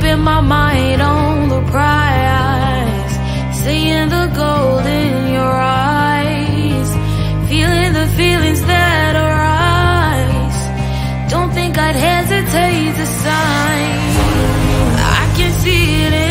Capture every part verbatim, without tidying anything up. keeping my mind on the prize, seeing the gold in your eyes, feeling the feelings that arise. Don't think I'd hesitate to sign. I can see it in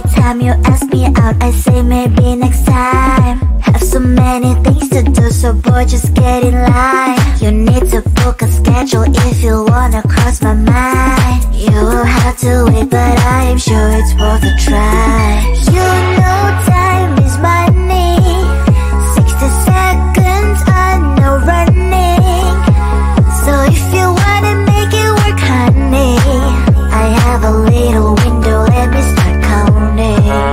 Every time you ask me out, I say maybe next time. Have so many things to do, so boy, just get in line. You need to book a schedule if you wanna cross my mind. You will have to wait, but I am sure it's worth a try. You know time is money. Sixty seconds are no running. So if you wanna make it work, honey, I have a little window, let me start counting.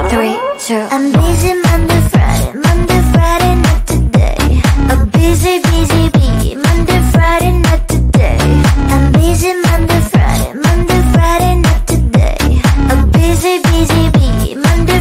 Three, two, I'm busy Monday, Friday, Monday, Friday, not today. I'm busy, busy, busy, Monday, Friday, not today. I'm busy Monday, Friday, Monday, Friday, not today. I'm busy, busy, busy, Monday.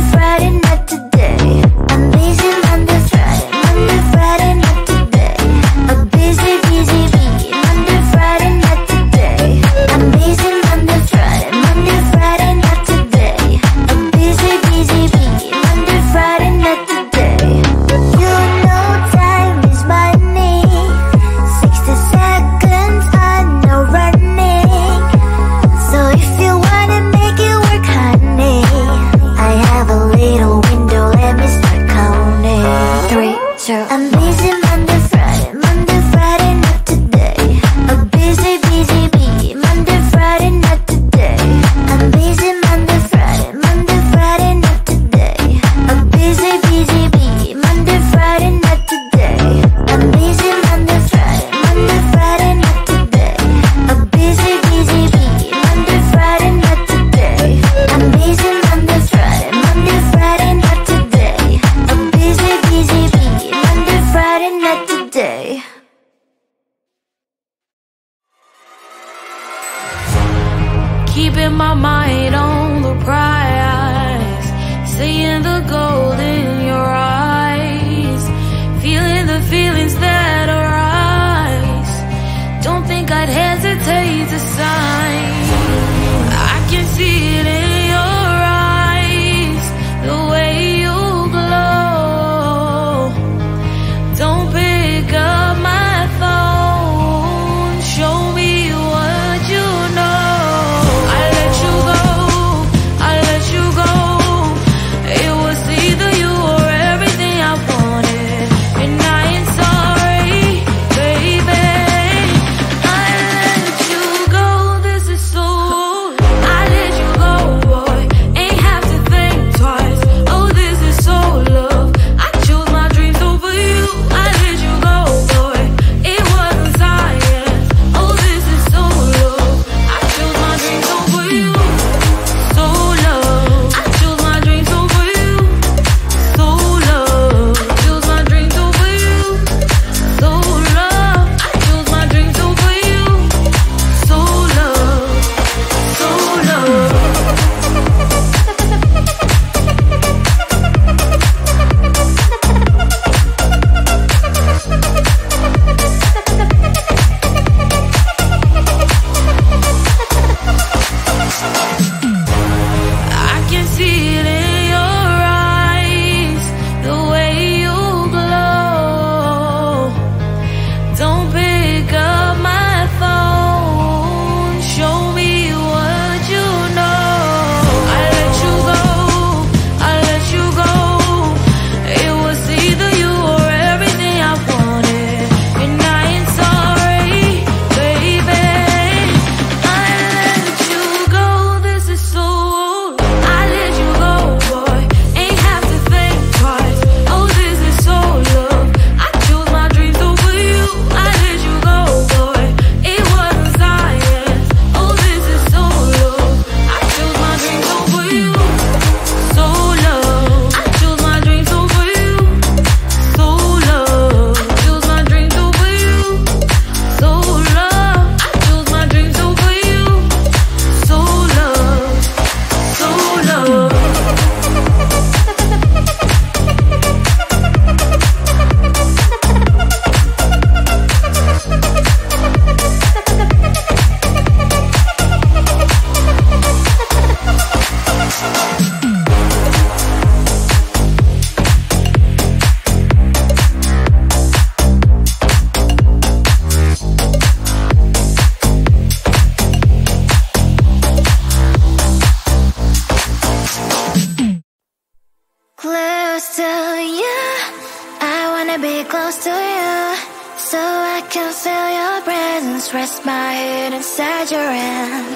can feel your presence. Rest my head inside your hand,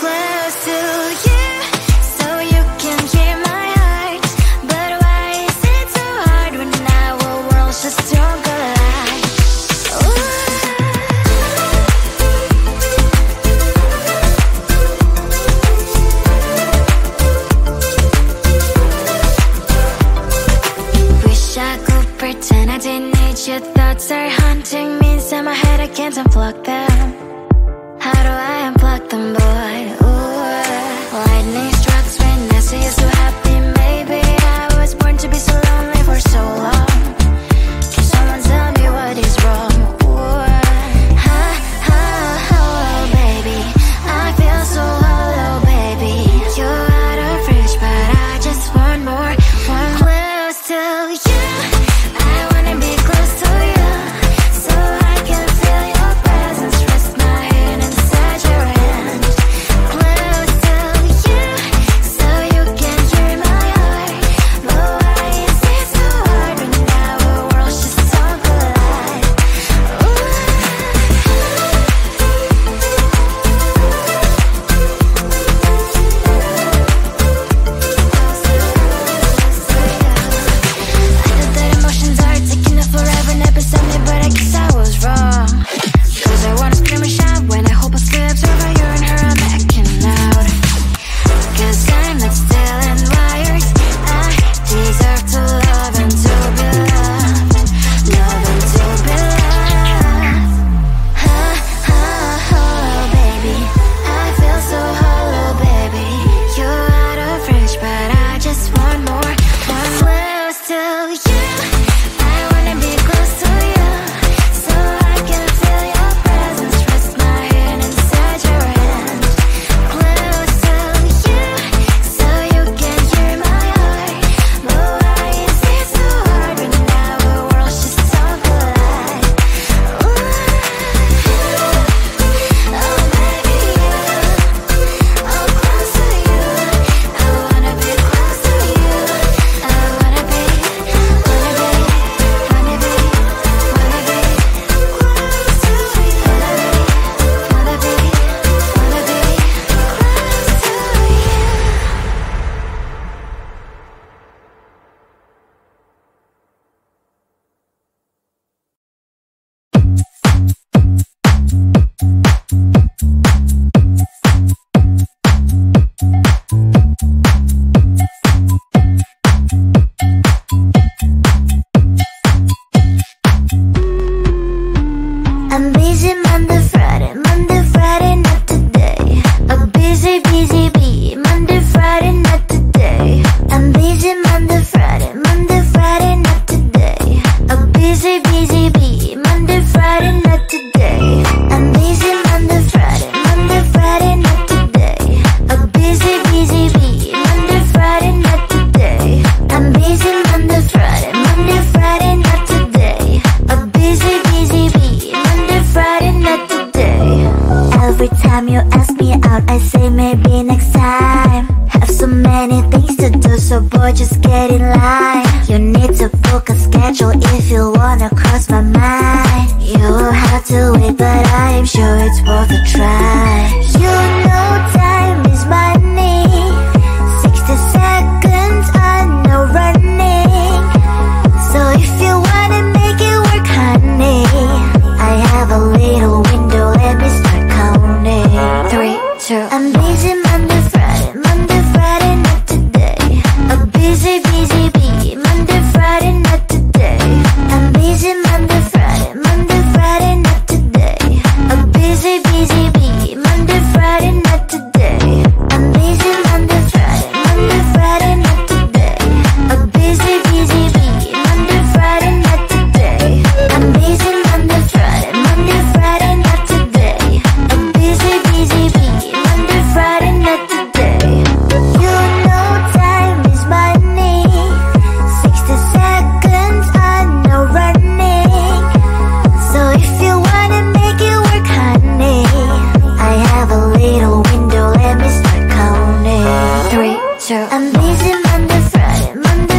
close to you, so you can hear my heart. But why is it so hard when our world's just don't collide? Wish I could pretend I didn't need your thoughts are haunting me inside my head. I can't unplug them. How do I unplug them, boy? Ooh. Lightning strikes when I see you so happy. Maybe I was born to be so lonely for so long. Can someone tell me what is wrong? Ooh. Huh, huh, hello, baby. I feel so hollow, baby. You're out of reach, but I just want more. One close to you. I wanna be close to you. I'm busy Monday, Friday, Monday.